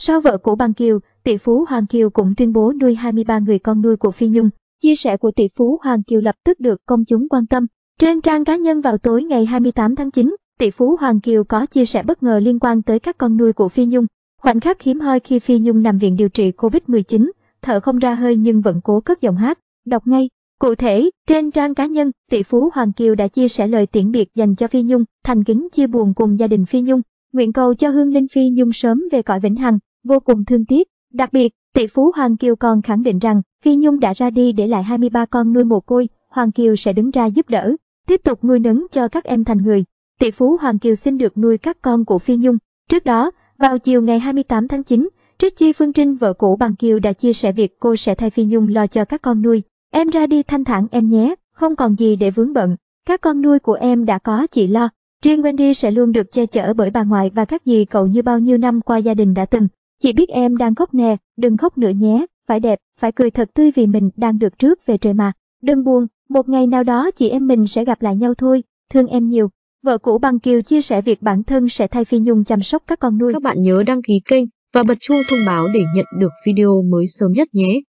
Sau vợ của Bằng Kiều, tỷ phú Hoàng Kiều cũng tuyên bố nuôi 23 người con nuôi của Phi Nhung. Chia sẻ của tỷ phú Hoàng Kiều lập tức được công chúng quan tâm. Trên trang cá nhân vào tối ngày 28 tháng 9, tỷ phú Hoàng Kiều có chia sẻ bất ngờ liên quan tới các con nuôi của Phi Nhung. Khoảnh khắc hiếm hoi khi Phi Nhung nằm viện điều trị Covid-19, thở không ra hơi nhưng vẫn cố cất giọng hát, đọc ngay. Cụ thể, trên trang cá nhân, tỷ phú Hoàng Kiều đã chia sẻ lời tiễn biệt dành cho Phi Nhung, thành kính chia buồn cùng gia đình Phi Nhung, nguyện cầu cho hương linh Phi Nhung sớm về cõi vĩnh hằng, vô cùng thương tiếc. Đặc biệt, tỷ phú Hoàng Kiều còn khẳng định rằng Phi Nhung đã ra đi để lại 23 con nuôi mồ côi, Hoàng Kiều sẽ đứng ra giúp đỡ, tiếp tục nuôi nấng cho các em thành người. Tỷ phú Hoàng Kiều xin được nuôi các con của Phi Nhung. Trước đó, vào chiều ngày 28 tháng 9, Trizzie Phương Trinh, vợ cũ Bằng Kiều đã chia sẻ việc cô sẽ thay Phi Nhung lo cho các con nuôi. Em ra đi thanh thản em nhé, không còn gì để vướng bận. Các con nuôi của em đã có chị lo. Riêng Wendy sẽ luôn được che chở bởi bà ngoại và các dì cậu như bao nhiêu năm qua gia đình đã từng. Chị biết em đang khóc nè, đừng khóc nữa nhé, phải đẹp, phải cười thật tươi vì mình đang được rước về trời mà. Đừng buồn, một ngày nào đó chị em mình sẽ gặp lại nhau thôi, thương em nhiều. Vợ cũ Bằng Kiều chia sẻ việc bản thân sẽ thay Phi Nhung chăm sóc các con nuôi. Các bạn nhớ đăng ký kênh và bật chuông thông báo để nhận được video mới sớm nhất nhé.